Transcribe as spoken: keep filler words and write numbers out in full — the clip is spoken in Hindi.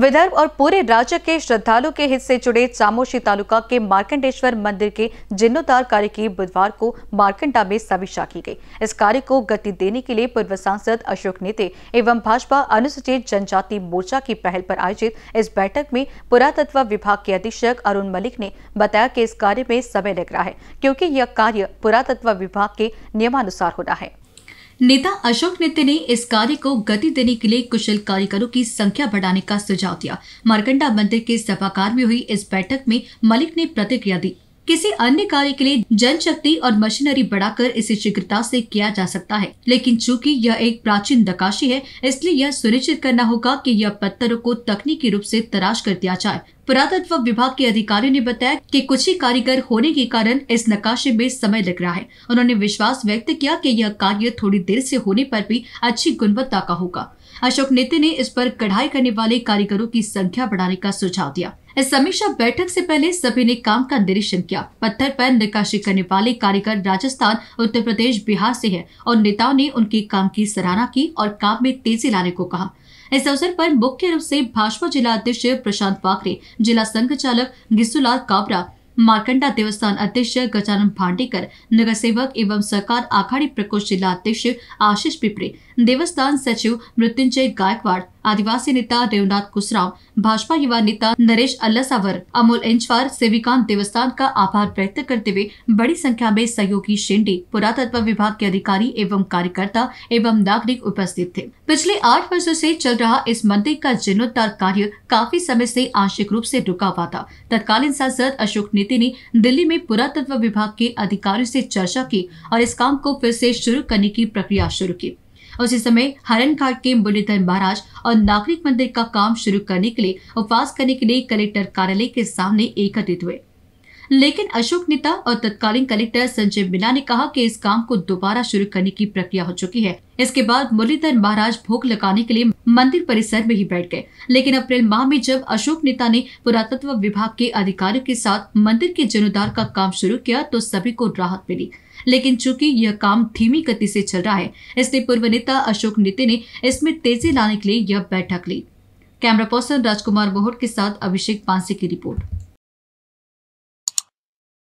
विदर्भ और पूरे राज्य के श्रद्धालु के हित से जुड़े चामोशी तालुका के मार्कंडेश्वर मंदिर के जीर्णोद्धार कार्य की बुधवार को मार्कंडा में समीक्षा की गई। इस कार्य को गति देने के लिए पूर्व सांसद अशोक नेते एवं भाजपा अनुसूचित जनजाति मोर्चा की पहल पर आयोजित इस बैठक में पुरातत्व विभाग के अधीक्षक अरुण मलिक ने बताया कि इस कार्य में समय लग रहा है क्योंकि यह कार्य पुरातत्व विभाग के नियमानुसार होना है। नेता अशोक नेते ने इस कार्य को गति देने के लिए कुशल कारीगरों की संख्या बढ़ाने का सुझाव दिया। मार्कंडा मंदिर के सभागार में हुई इस बैठक में मलिक ने प्रतिक्रिया दी, किसी अन्य कार्य के लिए जनशक्ति और मशीनरी बढ़ाकर इसे शीघ्रता से किया जा सकता है, लेकिन चूंकि यह एक प्राचीन नक्काशी है इसलिए यह सुनिश्चित करना होगा कि यह पत्थरों को तकनीकी रूप से तराश कर दिया जाए। पुरातत्व विभाग के अधिकारियों ने बताया कि कुछ ही कारीगर होने के कारण इस नक्काशी में समय लग रहा है। उन्होंने विश्वास व्यक्त किया कि यह कार्य थोड़ी देर से होने पर भी अच्छी गुणवत्ता का होगा। अशोक नेते ने इस पर कढ़ाई करने वाले कारीगरों की संख्या बढ़ाने का सुझाव दिया। इस समीक्षा बैठक से पहले सभी ने काम का निरीक्षण किया। पत्थर पर नक्काशी करने वाले कारीगर राजस्थान, उत्तर प्रदेश, बिहार से है और नेताओं ने उनके काम की सराहना की और काम में तेजी लाने को कहा। इस अवसर पर मुख्य रूप से भाजपा जिला अध्यक्ष प्रशांत वाखरे, जिला संघ चालक गिस्लाल काबरा, मार्कंडा देवस्थान अध्यक्ष गजानंद भांडेकर, नगर सेवक एवं सरकार आघाड़ी प्रकोष्ठ जिला अध्यक्ष आशीष पिपरे, देवस्थान सचिव मृत्युंजय गायकवाड़, आदिवासी नेता रेवनाथ कुशराव, भाजपा युवा नेता नरेश अल्लासावर, अमोल इंचवार, सेविकांत देवस्थान का आभार व्यक्त करते हुए बड़ी संख्या में सहयोगी शेंडे, पुरातत्व विभाग के अधिकारी एवं कार्यकर्ता एवं नागरिक उपस्थित थे। पिछले आठ वर्षों से चल रहा इस मंदिर का जीर्णोद्धार कार्य काफी समय से आंशिक रूप से रुका हुआ था। तत्कालीन सांसद अशोक नेते ने दिल्ली में पुरातत्व विभाग के अधिकारियों से चर्चा की और इस काम को फिर से शुरू करने की प्रक्रिया शुरू की। उसी समय हरन घाट के मुनिधर महाराज और नागरिक मंदिर का काम शुरू करने के लिए उपवास करने के लिए कलेक्टर कार्यालय के सामने एकत्रित हुए, लेकिन अशोक नेता और तत्कालीन कलेक्टर संजय मीणा ने कहा कि इस काम को दोबारा शुरू करने की प्रक्रिया हो चुकी है। इसके बाद मुनिधर महाराज भोग लगाने के लिए मंदिर परिसर में ही बैठ गए, लेकिन अप्रैल माह में जब अशोक नेता ने पुरातत्व विभाग के अधिकारियों के साथ मंदिर के जीर्णोद्धार का काम शुरू किया तो सभी को राहत मिली, लेकिन चूंकि यह काम धीमी गति से चल रहा है इसलिए पूर्व नेता अशोक नेते ने इसमें तेजी लाने के लिए यह बैठक ली। कैमरा पर्सन राजकुमार बहोत के साथ अभिषेक पांडे की रिपोर्ट।